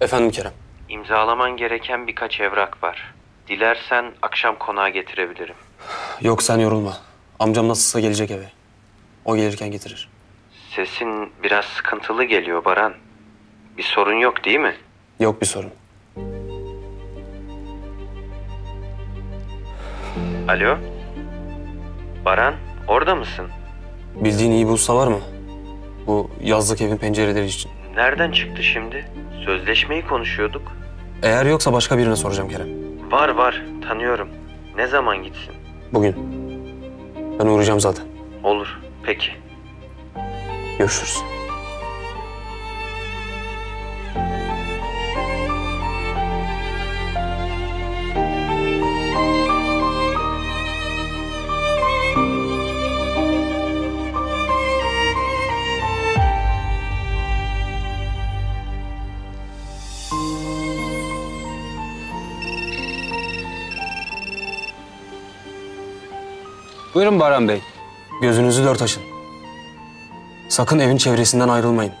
Efendim Kerem. İmzalaman gereken birkaç evrak var. Dilersen akşam konağa getirebilirim. Yok sen yorulma. Amcam nasılsa gelecek eve. O gelirken getirir. Sesin biraz sıkıntılı geliyor Baran. Bir sorun yok değil mi? Yok bir sorun. Alo? Baran, orada mısın? Bildiğin iyi bir usta var mı? Bu yazlık evin pencereleri için. Nereden çıktı şimdi? Sözleşmeyi konuşuyorduk. Eğer yoksa başka birine soracağım Kerem. Var var, tanıyorum. Ne zaman gitsin? Bugün. Ben uğrayacağım zaten. Olur, peki. Görüşürüz. Buyurun Baran Bey. Gözünüzü dört açın. Sakın evin çevresinden ayrılmayın.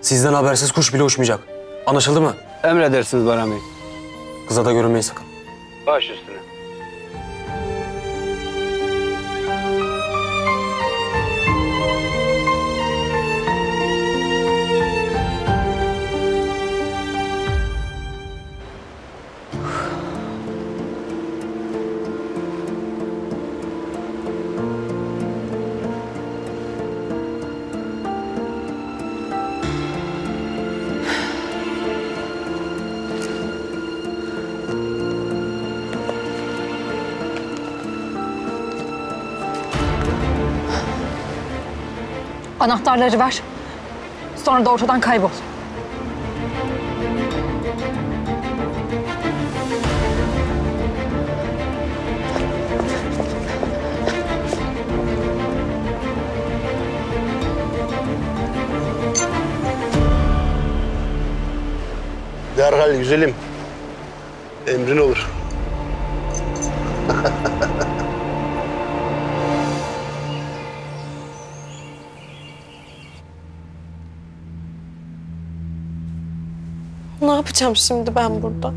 Sizden habersiz kuş bile uçmayacak. Anlaşıldı mı? Emredersiniz Baran Bey. Kıza da görünmeyin sakın. Baş üstüne. Anahtarları ver. Sonra da ortadan kaybol. Derhal güzelim. Emrin olur. Ne yapacağım şimdi ben burada?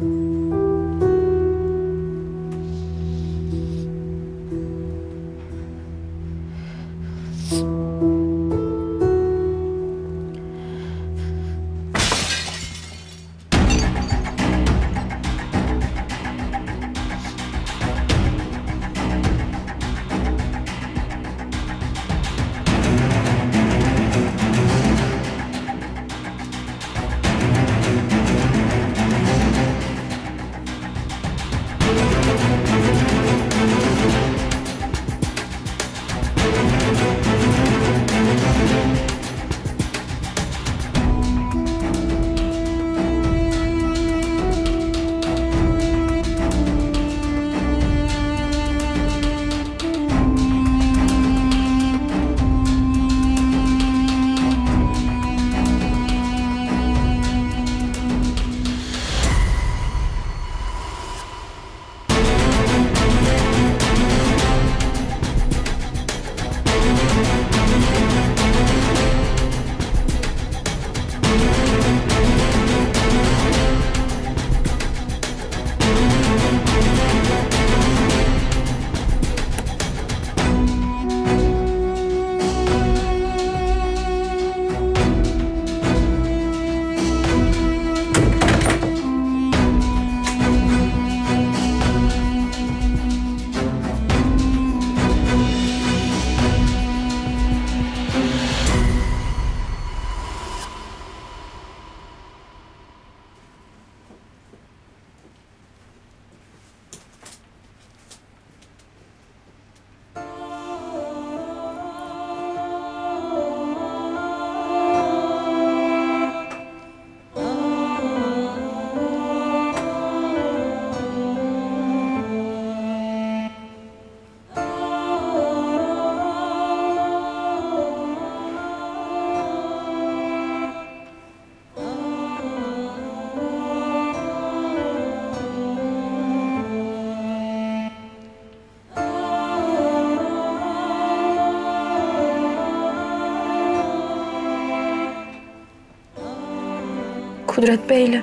Kudret Bey'le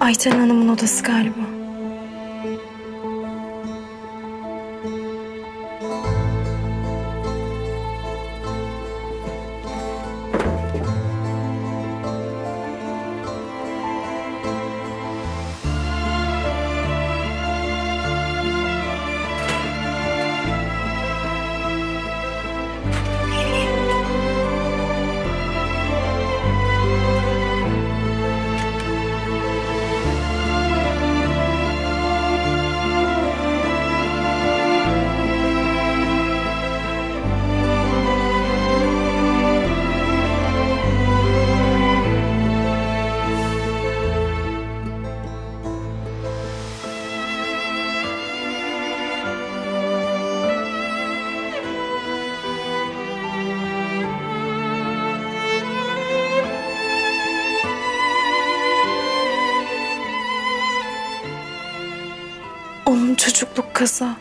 Ayten Hanım'ın odası galiba. Çocukluk kaza.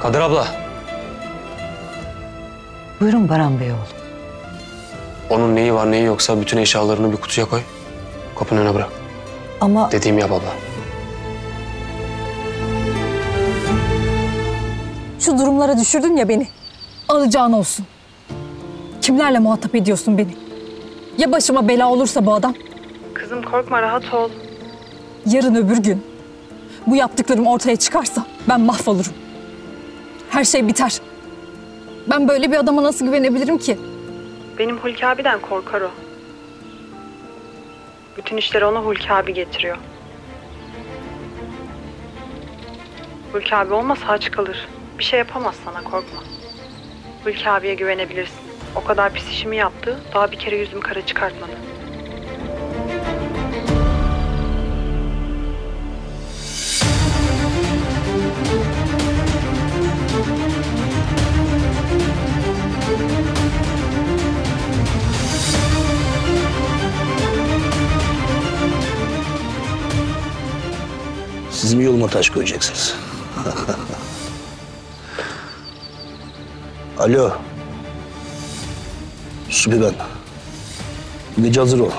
Kadir abla. Buyurun Baran Bey oğlum. Onun neyi var neyi yoksa bütün eşyalarını bir kutuya koy. Kapının önüne bırak. Ama... Dediğimi yap abla. Şu durumlara düşürdün ya beni. Alacağın olsun. Kimlerle muhatap ediyorsun beni? Ya başıma bela olursa bu adam? Kızım korkma, rahat ol. Yarın öbür gün bu yaptıklarım ortaya çıkarsa ben mahvolurum. Her şey biter. Ben böyle bir adama nasıl güvenebilirim ki? Benim Hülki abiden korkar o. Bütün işleri ona Hülki abi getiriyor. Hülki abi olmasa aç kalır. Bir şey yapamaz sana, korkma. Hülki abiye güvenebilirsin. O kadar pis işimi yaptı, daha bir kere yüzümü kara çıkartmadı. Siz mi yoluma taş koyacaksınız? Alo. Sübiben. Bu gece hazır ol.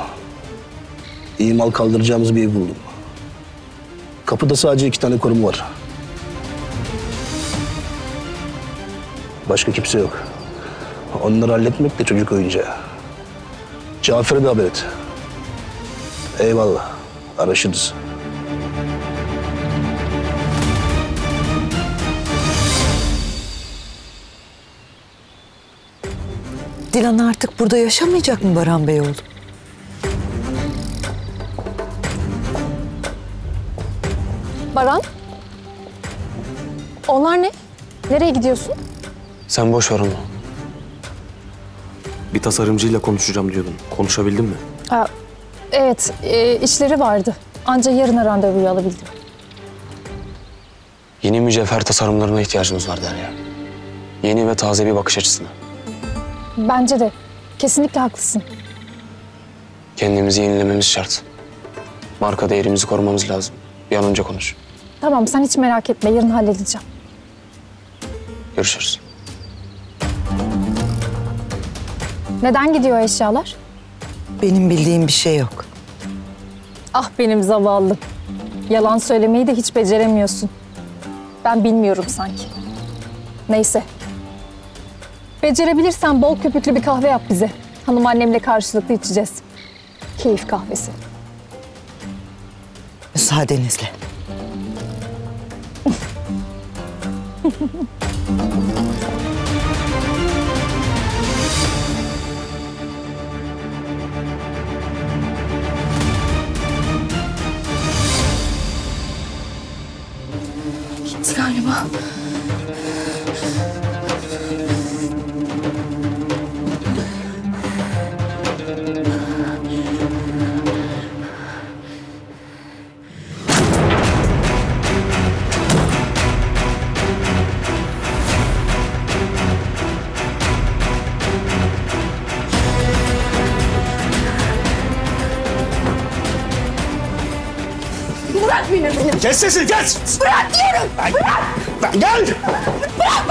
İyi mal kaldıracağımız bir ev buldum. Kapıda sadece 2 tane koruma var. Başka kimse yok. Onları halletmek de çocuk oyuncağı. Cafer'e de haber et. Eyvallah. Araşırız. Dilan artık burada yaşamayacak mı Baran Bey oğlum? Baran? Onlar ne? Nereye gidiyorsun? Sen boş ver onu. Bir tasarımcıyla konuşacağım diyordun. Konuşabildin mi? Aa, evet, işleri vardı. Ancak yarına randevuyu alabildim. Yeni mücevher tasarımlarına ihtiyacımız var Derya. Yeni ve taze bir bakış açısına. Bence de. Kesinlikle haklısın. Kendimizi yenilememiz şart. Marka değerimizi korumamız lazım. Bir an önce konuş. Tamam, sen hiç merak etme. Yarın halledeceğim. Görüşürüz. Neden gidiyor eşyalar? Benim bildiğim bir şey yok. Ah benim zavallım. Yalan söylemeyi de hiç beceremiyorsun. Ben bilmiyorum sanki. Neyse. Becerebilirsen bol köpüklü bir kahve yap bize. Hanım annemle karşılıklı içeceğiz. Keyif kahvesi. Müsaadenizle. Gitti galiba. Kes sesini, kes! Bırak diyorum! Ay, bırak! Ben, gel! Bırak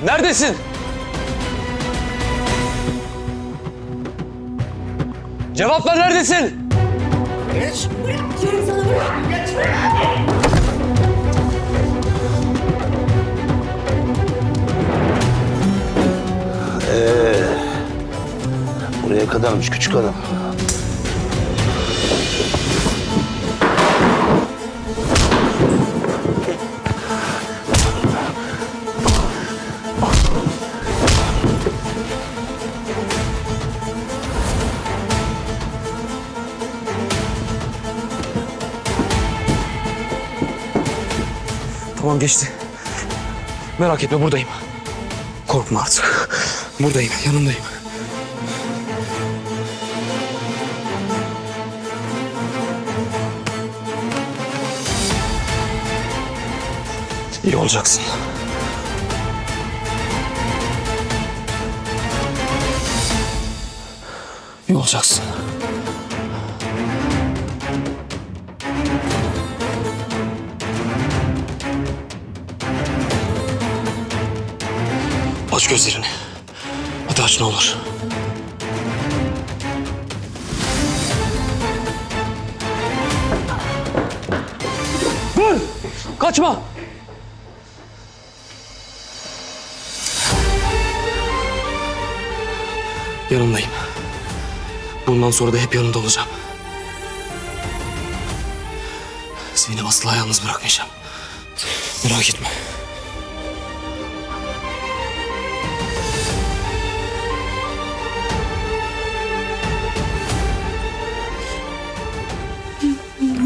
beni! Neredesin? Cevap ver, neredesin? Geç! Bırak diyorum sana, bırak! Geç, bırak! Buraya kadarmış küçük adam. Tamam geçti. Merak etme buradayım. Korkma artık. Buradayım, yanındayım. İyi olacaksın. İyi olacaksın. Aç gözlerini. Hadi aç ne olur. Dur! Kaçma! Yanındayım. Bundan sonra da hep yanında olacağım. Seni asla yalnız bırakmayacağım. Merak etme.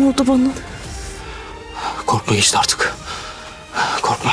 Ne oldu bana? Korkma, geçti artık. Korkma.